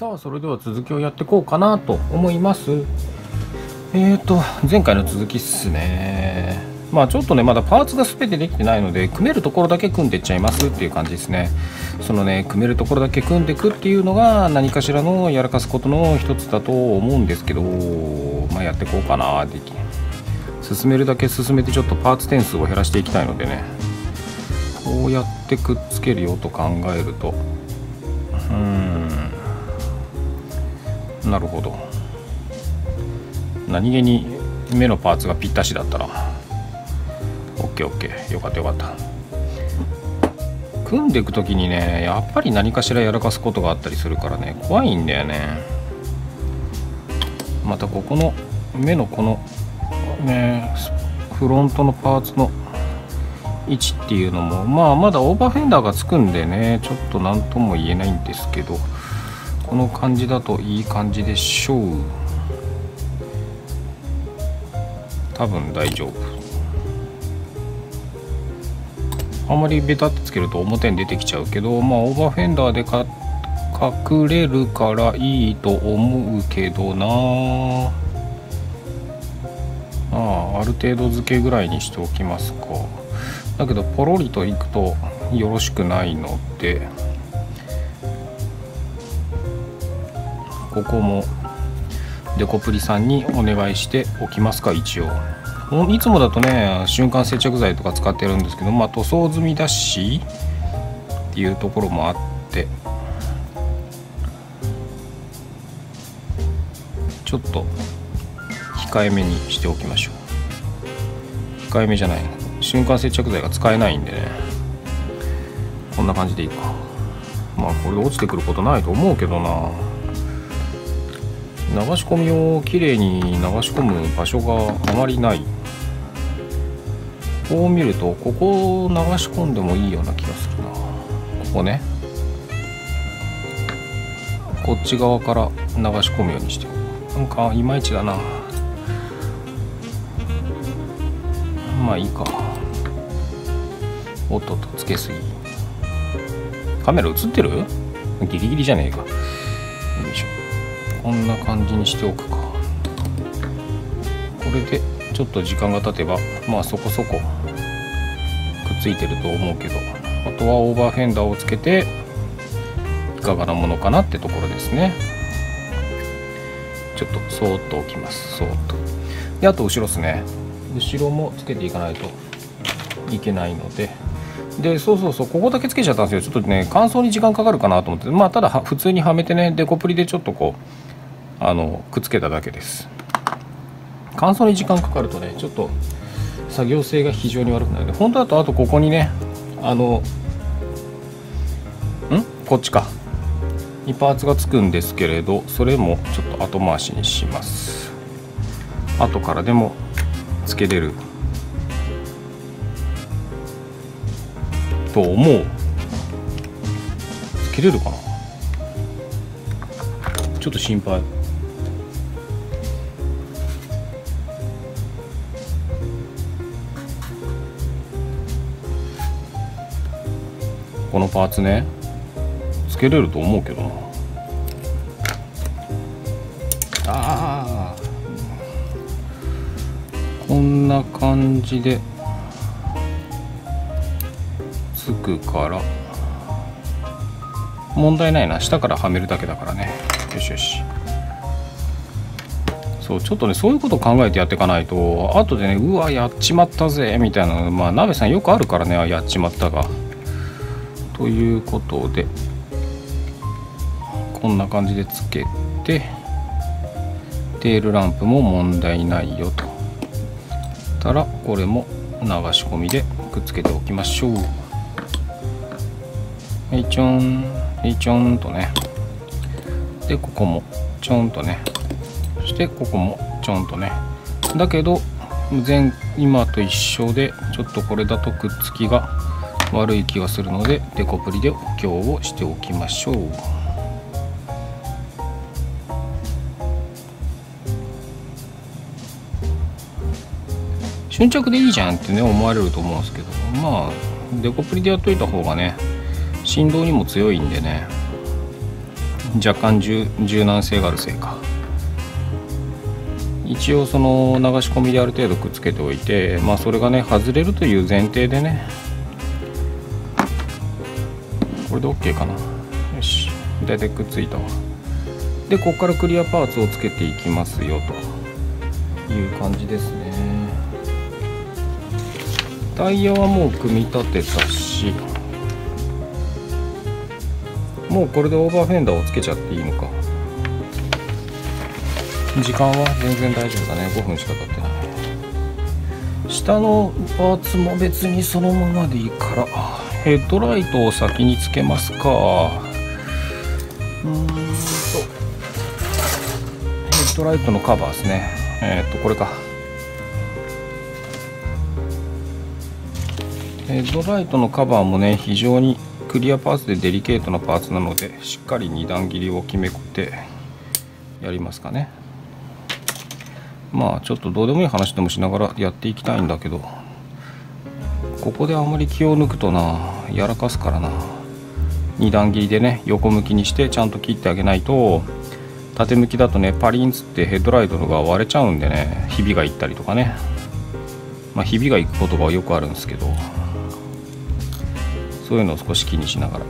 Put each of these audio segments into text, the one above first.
さあ、それでは続きをやっていこうかなと思います。前回の続きっすね。まあちょっとね、まだパーツが全てできてないので、組めるところだけ組んでっちゃいますっていう感じですね。そのね、組めるところだけ組んでくっていうのが何かしらのやらかすことの一つだと思うんですけど、まあやっていこうかな。でき進めるだけ進めて、ちょっとパーツ点数を減らしていきたいのでね、こうやってくっつけるよと考えると、なるほど。何気に目のパーツがぴったしだったら OKOK、 よかったよかった。組んでいく時にね、やっぱり何かしらやらかすことがあったりするからね、怖いんだよね。またここの目のこのね、フロントのパーツの位置っていうのも、まあまだオーバーフェンダーがつくんでね、ちょっと何とも言えないんですけど、この感じだといい感じでしょう。多分大丈夫。あんまりベタってつけると表に出てきちゃうけど、まあオーバーフェンダーでか隠れるからいいと思うけどな。ある程度付けぐらいにしておきますか。だけどポロリといくとよろしくないので、ここもデコプリさんにお願いしておきますか。一応いつもだとね、瞬間接着剤とか使ってるんですけど、まあ塗装済みだしっていうところもあって、ちょっと控えめにしておきましょう。控えめじゃない、瞬間接着剤が使えないんでね。こんな感じでいいか。まあこれ落ちてくることないと思うけどな。流し込みをきれいに流し込む場所があまりない。こう見ると、ここを流し込んでもいいような気がするな。ここね、こっち側から流し込むようにしておく。なんかいまいちだな。まあいいか。おっとっと、つけすぎ。カメラ映ってる？ギリギリじゃねえか。よいしょ。こんな感じにしておくか。これでちょっと時間が経てば、まあそこそこくっついてると思うけど、あとはオーバーフェンダーをつけていかがなものかなってところですね。ちょっとそーっと置きます。そーっとで、あと後ろですね。後ろもつけていかないといけないので、そうそう、ここだけつけちゃったんですよ。ちょっとね、乾燥に時間かかるかなと思って、まあただ普通にはめてね、デコプリでちょっとこうくっつけただけです。乾燥に時間かかるとね、ちょっと作業性が非常に悪くなるので、本当だと、あとここにね、こっちかにパーツがつくんですけれど、それもちょっと後回しにします。後からでもつけれると思う。つけれるかな、ちょっと心配。このパーツね、つけれると思うけどな。こんな感じでつくから問題ないな。下からはめるだけだからね。よしよし。そう、ちょっとね、そういうことを考えてやっていかないと、後でね、うわやっちまったぜみたいな、まあ鍋さんよくあるからね、やっちまったが。ということで、こんな感じでつけて、テールランプも問題ないよと。たらこれも流し込みでくっつけておきましょう。はい、ちょん、ちょんとね。で、ここもちょんとね。そしてここもちょんとね。だけど今と一緒で、ちょっとこれだとくっつきが悪い気がするので、デコプリで補強をしておきましょう。瞬着でいいじゃんってね、思われると思うんですけど、まあデコプリでやっといた方がね、振動にも強いんでね、若干柔軟性があるせいか、一応その流し込みである程度くっつけておいて、まあそれがね外れるという前提でね、これで OK かな。よし、大体くっついたわ。でここからクリアパーツをつけていきますよという感じですね。タイヤはもう組み立てたし、もうこれでオーバーフェンダーをつけちゃっていいのか。時間は全然大丈夫だね。5分しか経ってない。下のパーツも別にそのままでいいから、ヘッドライトを先につけますか。ヘッドライトのカバーですね。これか。ヘッドライトのカバーもね、非常にクリアパーツでデリケートなパーツなので、しっかり2段切りを決めてやりますかね。まあちょっとどうでもいい話でもしながらやっていきたいんだけど、ここであまり気を抜くとな、やらかすからな。2段切りでね、横向きにしてちゃんと切ってあげないと、縦向きだとねパリンつってヘッドライトが割れちゃうんでね、ひびがいったりとかね、まあひびがいくことがよくあるんですけど、そういうのを少し気にしながら。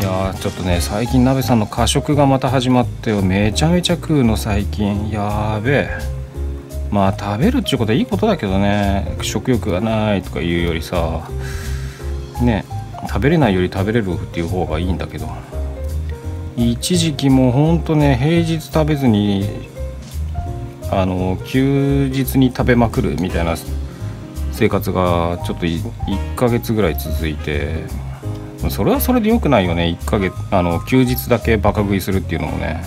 いやちょっとね最近鍋さんの過食がまた始まってよ。めちゃめちゃ食うの最近、やーべえ。まあ食べるっちゅうことはいいことだけどね、食欲がないとかいうよりさね、食べれないより食べれるっていう方がいいんだけど、一時期もうほんとね、平日食べずに休日に食べまくるみたいな生活がちょっと1ヶ月ぐらい続いて、それはそれで良くないよね。1ヶ月休日だけバカ食いするっていうのもね。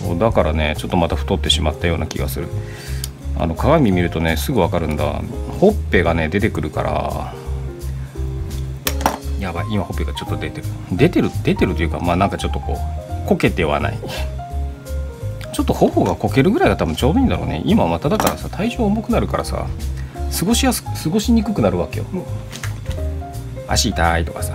そうだからね、ちょっとまた太ってしまったような気がする。鏡見るとねすぐ分かるんだ。ほっぺがね出てくるから、やばい、今ほっぺがちょっと出てるというか、まあなんかちょっとこうこけてはない。ちょっと頬がこけるぐらいが多分ちょうどいいんだろうね。今まただからさ、体重重くなるからさ、過ごしにくくなるわけよ。足痛いとかさ、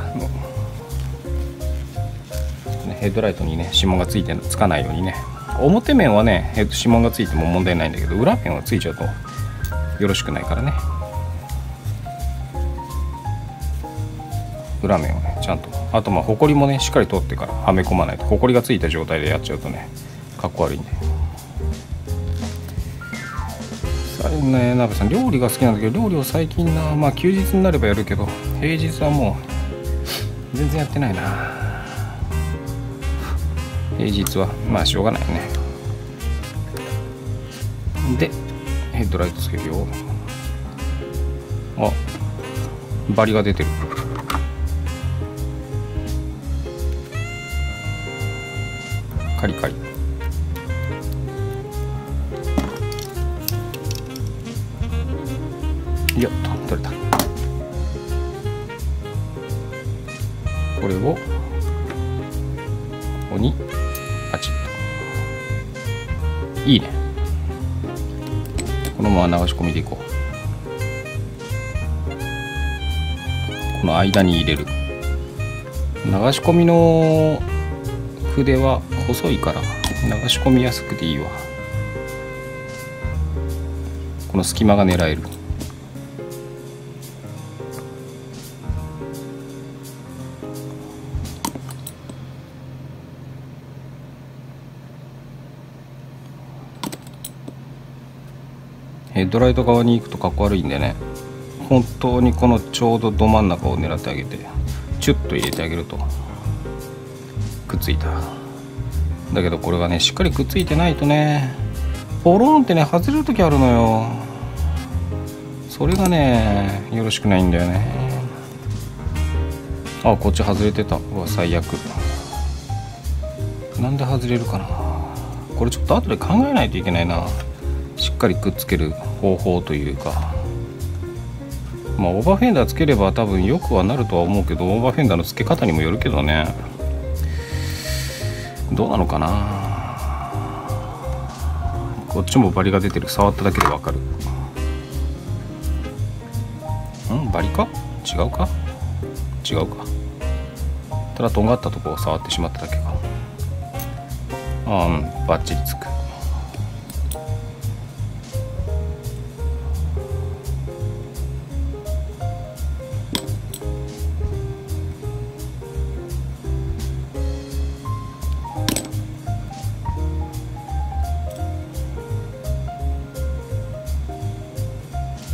ヘッドライトにね指紋がついてつかないようにね。表面はね指紋がついても問題ないんだけど、裏面はついちゃうとよろしくないからね。裏面をねちゃんと、あとまあホコリもねしっかり取ってからはめ込まないと、ホコリがついた状態でやっちゃうとねかっこ悪いんで。最後ね、鍋さん料理が好きなんだけど、料理を最近な、まあ休日になればやるけど、平日はもう全然やってないな。平日はまあしょうがないよね。でヘッドライトつけるよ。あ、バリが出てる。カリカリ。よっと取れた。これをここにパチッと。いいね。このまま流し込みでいこう。この間に入れる。流し込みの筆は細いから流し込みやすくていいわ。この隙間が狙える。ヘッドライト側に行くとかっこ悪いんでね、本当にこのちょうどど真ん中を狙ってあげて、チュッと入れてあげるとくっついた。だけどこれがねしっかりくっついてないとね、ポロンってね外れる時あるのよ。それがねよろしくないんだよね。あ、こっち外れてた。うわ最悪。なんで外れるかな。これちょっと後で考えないといけないな。しっかりくっつける方法というか、まあオーバーフェンダーつければ多分よくはなるとは思うけど、オーバーフェンダーのつけ方にもよるけどね、どうなのかな。こっちもバリが出てる。触っただけでわかる。ん、バリか。違うか違うか、ただとんがったところを触ってしまっただけか。うん、バッチリつく。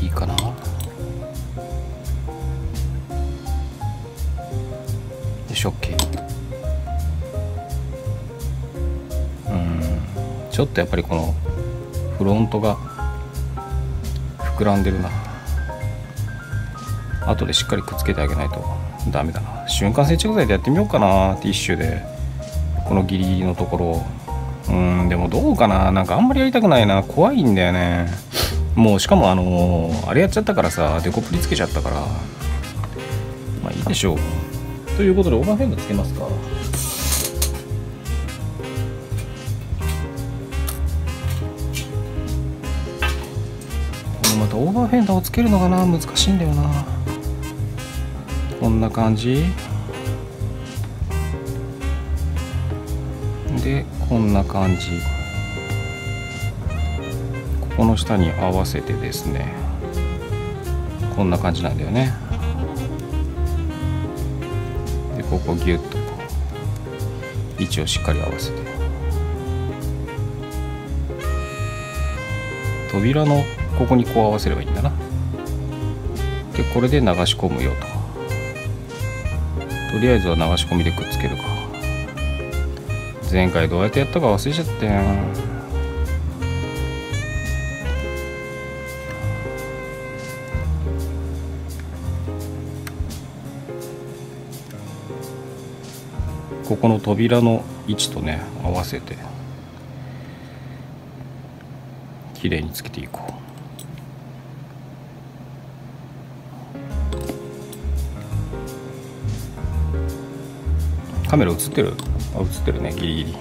いいかな。でしょっけ。ちょっとやっぱりこのフロントが膨らんでるな。後でしっかりくっつけてあげないとダメだな。瞬間接着剤でやってみようかな、ティッシュでこのギリギリのところ。でもどうかな、なんかあんまりやりたくないな、怖いんだよね。もうしかもあれやっちゃったからさ、デコプリつけちゃったから、まあいいでしょう。ということでオーバーフェンダーつけますか。またオーバーフェンダーをつけるのがな難しいんだよな。こんな感じでこんな感じ、この下に合わせてですね、こんな感じなんだよね。でここギュッと位置をしっかり合わせて、扉のここにこう合わせればいいんだな。でこれで流し込むよと。とりあえずは流し込みでくっつけるか。前回どうやってやったか忘れちゃったよ。ここの扉の位置とね合わせてきれいにつけていこう。カメラ映ってる？あ、映ってるね、ギリギリ。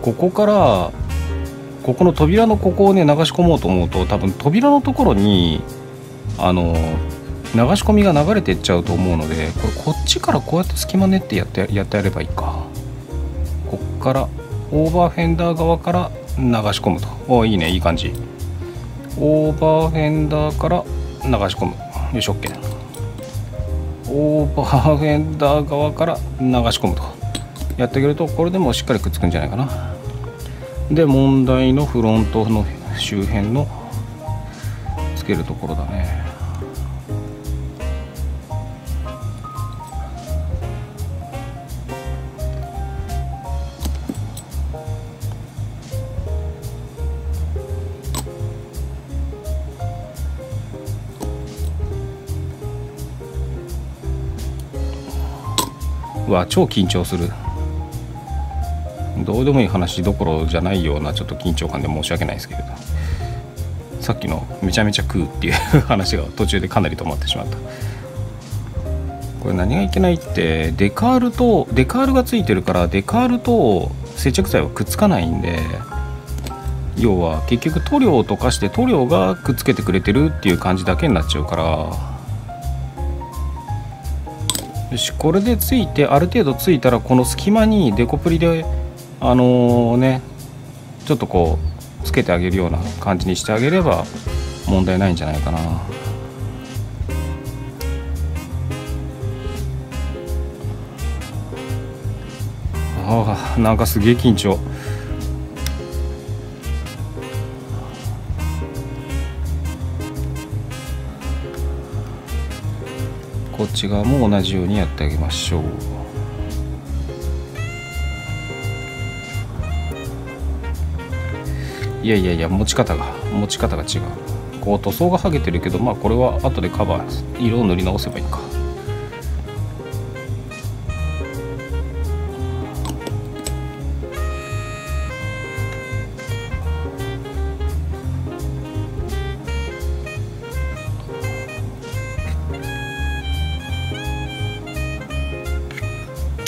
ここからここの扉のここをね流し込もうと思うと、多分扉のところに流し込みが流れていっちゃうと思うので、これこっちからこうやって隙間ねってやってやればいいか。こっからオーバーフェンダー側から流し込むと。お、いいね、いい感じ。オーバーフェンダーから流し込む。よし、OK。オーバーフェンダー側から流し込むとやってあげると、これでもしっかりくっつくんじゃないかな。で問題のフロントの周辺のつけるところだね。わ、超緊張する。どうでもいい話どころじゃないようなちょっと緊張感で申し訳ないですけれど、さっきのめちゃめちゃ食うっていう話が途中でかなり止まってしまった。これ何がいけないって、デカールがついてるから、デカールと接着剤はくっつかないんで、要は結局塗料を溶かして塗料がくっつけてくれてるっていう感じだけになっちゃうから。よし、これでついて、ある程度ついたらこの隙間にデコプリでちょっとこうつけてあげるような感じにしてあげれば問題ないんじゃないかな。ああ、なんかすげえ緊張。こっち側も同じようにやってあげましょう。いやいやいや、持ち方が違う。こう塗装が剥げてるけど、まあこれは後でカバー色を塗り直せばいいか。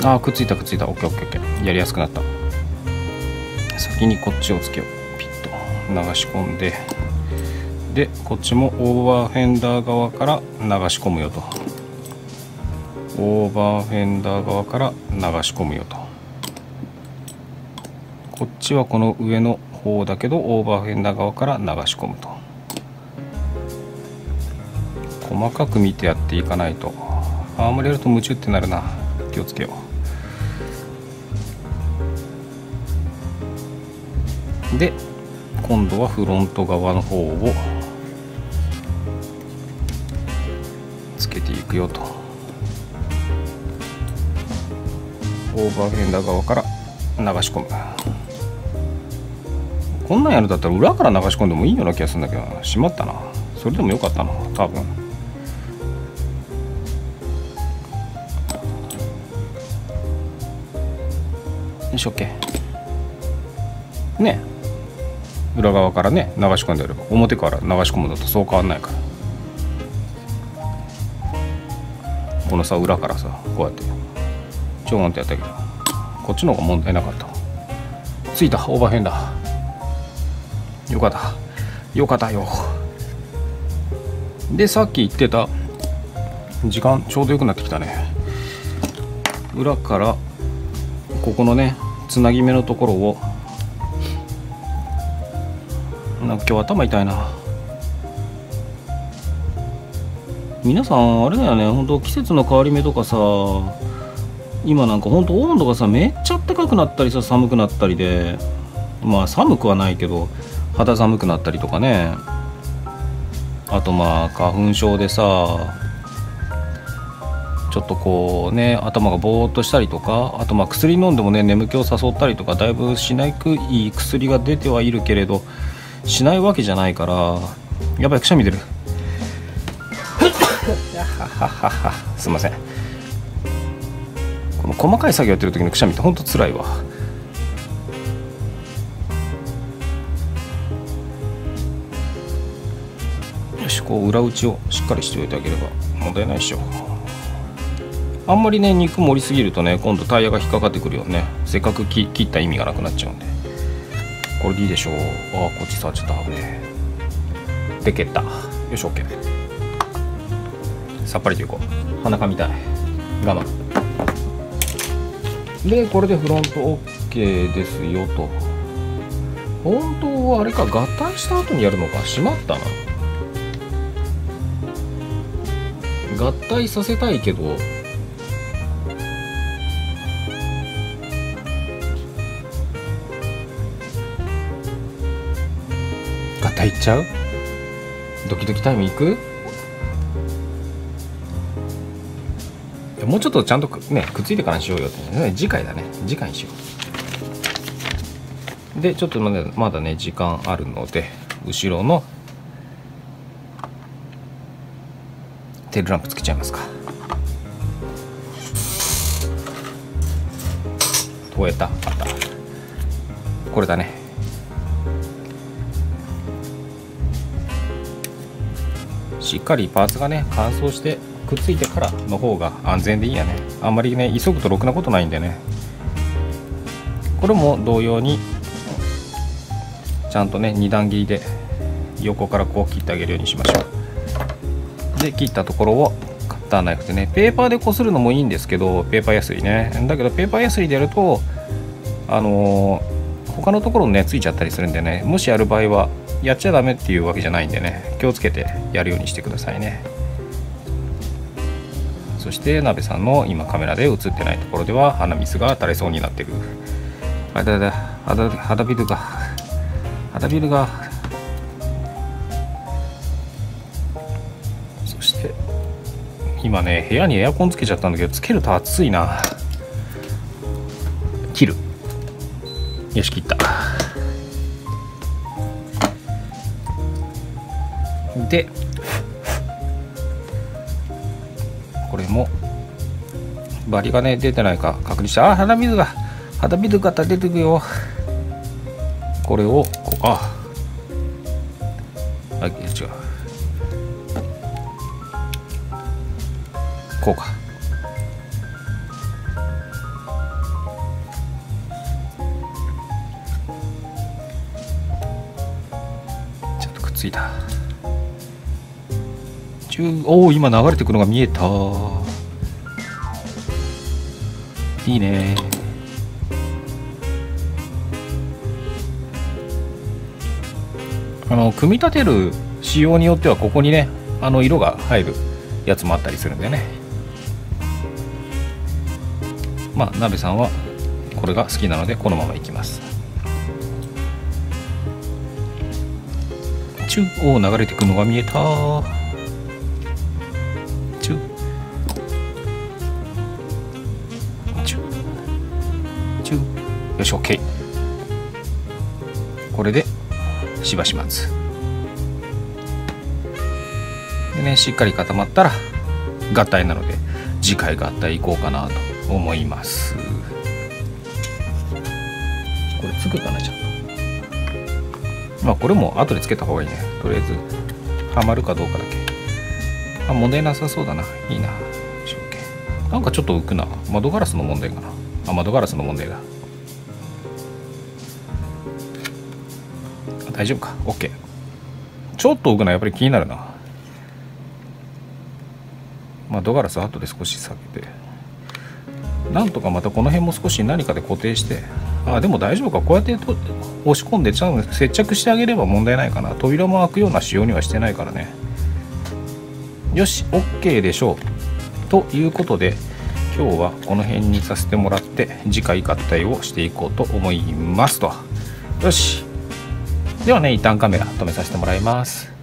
あ、くっついたくっついた。 OKOKOK、 やりやすくなった。先にこっちをつけよう。ピッと。流し込んで、でこっちもオーバーフェンダー側から流し込むよと、オーバーフェンダー側から流し込むよと、こっちはこの上の方だけどオーバーフェンダー側から流し込むと、細かく見てやっていかないと、あんまりやると夢中ってなるな、気をつけよう。で今度はフロント側の方をつけていくよと、オーバーフェンダー側から流し込む。こんなんやるんだったら裏から流し込んでもいいような気がするんだけどな、閉まったな、それでもよかったな多分。よいしょ OK ね、裏側からね流し込んでやれば、表から流し込むのとそう変わんないから、このさ裏からさこうやってちょんってやったけど、こっちの方が問題なかった。ついた、オーバーフェンダー、よかったよかったよ。でさっき言ってた時間ちょうどよくなってきたね。裏からここのねつなぎ目のところを、なんか今日頭痛いな。皆さんあれだよね、本当季節の変わり目とかさ、今なんか本当温度がさめっちゃ暖かくなったりさ、寒くなったりで、まあ寒くはないけど肌寒くなったりとかね、あとまあ花粉症でさちょっとこうね頭がぼーっとしたりとか、あとまあ薬飲んでもね眠気を誘ったりとか、だいぶしないくいい薬が出てはいるけれどしないわけじゃないから、やばいくしゃみ出るすいません、この細かい作業やってる時のくしゃみってほんとつらいわ。よし、こう裏打ちをしっかりしておいてあげれば問題ないでしょ。あんまりね肉盛りすぎるとね今度タイヤが引っかかってくるよね、せっかく切った意味がなくなっちゃうんで。これでいいでしょう。あーこっち触っちゃった、危ねえ。で蹴った、よし OK、さっぱりといこう。鼻かみたい、我慢。でこれでフロント OK ですよと。本当はあれか、合体した後にやるのか、閉まったな。合体させたいけど合体いっちゃう？ドキドキタイムいく？もうちょっとちゃんとねくっついてからにしようよって、ね、次回だね、次回にしよう。でちょっとまだね時間あるので、後ろのテールランプつけちゃいますか。超えた、あった、これだね。しっかりパーツがね乾燥してくっついてからの方が安全でいいやね。あんまりね急ぐとろくなことないんでね。これも同様にちゃんとね2段切りで横からこう切ってあげるようにしましょう。で切ったところをカッターナイフでね、ペーパーでこするのもいいんですけど、ペーパーやすりね、だけどペーパーやすりでやると他のところにねついちゃったりするんでね、もしやる場合はやっちゃダメっていうわけじゃないんでね、気をつけてやるようにしてくださいね。そして鍋さんの今カメラで映ってないところでは鼻水が垂れそうになってる。あだだ、肌ビルが、肌ビルが。そして今ね部屋にエアコンつけちゃったんだけど、つけると暑いな。切る、よし切った。でこれもバリがね出てないか確認して、あ肌水が出てくるよ。これをこう、あ違う、こうか、ついた。おお、今流れてくのが見えた。いいね。組み立てる仕様によってはここにね、色が入るやつもあったりするんでね。まあ、なべさんはこれが好きなのでこのままいきます。中央流れてくのが見えた。よし、OK。これでしばし待つ。でね、しっかり固まったら合体なので、次回合体行こうかなと思います。これつくかな、ちゃんと。まあこれも後でつけた方がいいね。とりあえずはまるかどうかだけ。あ、問題なさそうだな。いいな。OK。なんかちょっと浮くな。窓ガラスの問題かな。あ、窓ガラスの問題だ。大丈夫か。 OK。 ちょっと浮くのやっぱり気になるな。窓ガラス後で少し下げて、なんとかまたこの辺も少し何かで固定して。あ、でも大丈夫か。こうやって押し込んでちゃんと接着してあげれば問題ないかな。扉も開くような仕様にはしてないからね。よし、 OK でしょう。ということで今日はこの辺にさせてもらって、次回合体をしていこうと思いますと。よし、ではね、一旦カメラ止めさせてもらいます。